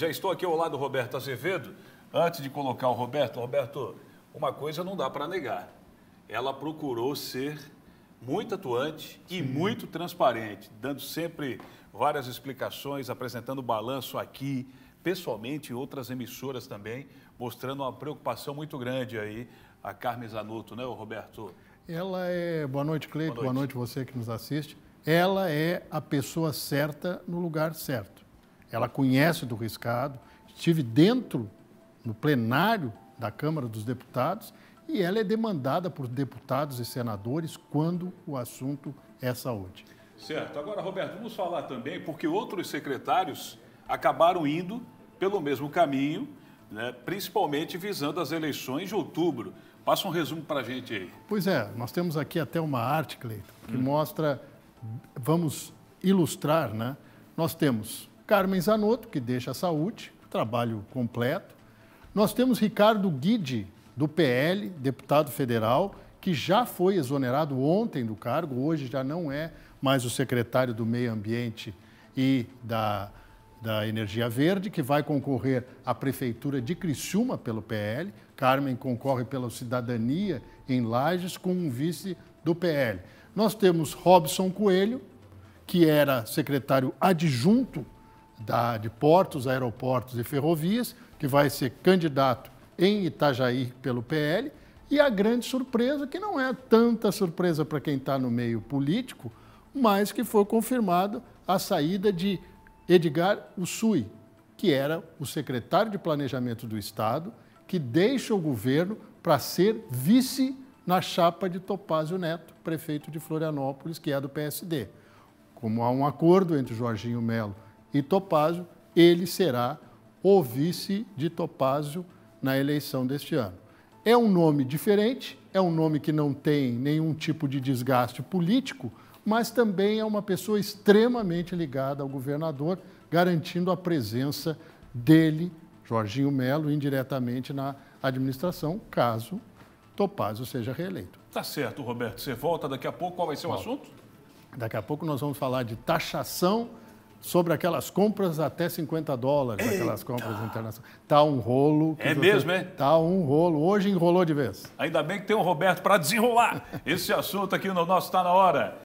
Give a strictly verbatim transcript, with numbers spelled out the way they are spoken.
Já estou aqui ao lado do Roberto Azevedo. Antes de colocar o Roberto, Roberto, uma coisa não dá para negar. Ela procurou ser muito atuante e Sim. muito transparente, dando sempre várias explicações, apresentando balanço aqui, pessoalmente em outras emissoras também, mostrando uma preocupação muito grande aí, a Carmen Zanotto, né, Roberto? Ela é... Boa noite, Cleide. Boa noite. Boa noite você que nos assiste. Ela é a pessoa certa no lugar certo. Ela conhece do riscado, estive dentro, no plenário da Câmara dos Deputados, e ela é demandada por deputados e senadores quando o assunto é saúde. Certo. Agora, Roberto, vamos falar também, porque outros secretários acabaram indo pelo mesmo caminho, né, principalmente visando as eleições de outubro. Passa um resumo para a gente aí. Pois é, nós temos aqui até uma arte, Cleiton, que hum. mostra, vamos ilustrar, né? Nós temos Carmen Zanotto, que deixa a saúde, trabalho completo. Nós temos Ricardo Guidi, do P L, deputado federal, que já foi exonerado ontem do cargo, hoje já não é mais o secretário do Meio Ambiente e da, da Energia Verde, que vai concorrer à Prefeitura de Criciúma pelo P L. Carmen concorre pela Cidadania em Lages com um vice do P L. Nós temos Robson Coelho, que era secretário adjunto Da, de portos, aeroportos e ferrovias, que vai ser candidato em Itajaí pelo P L. E a grande surpresa, que não é tanta surpresa para quem está no meio político, mas que foi confirmado a saída de Edgard Usuy, que era o secretário de Planejamento do Estado, que deixa o governo para ser vice na chapa de Topázio Neto, prefeito de Florianópolis, que é do P S D. Como há um acordo entre Jorginho Melo e Topázio, ele será o vice de Topázio na eleição deste ano. É um nome diferente, é um nome que não tem nenhum tipo de desgaste político, mas também é uma pessoa extremamente ligada ao governador, garantindo a presença dele, Jorginho Melo, indiretamente na administração, caso Topázio seja reeleito. Tá certo, Roberto. Você volta daqui a pouco. Qual vai ser o assunto? Daqui a pouco nós vamos falar de taxação sobre aquelas compras até cinquenta dólares, Eita. Aquelas compras internacionais. Tá um rolo. É mesmo, é? Tá um rolo. Hoje enrolou de vez. Ainda bem que tem o Roberto para desenrolar esse assunto aqui no nosso Tá Na Hora.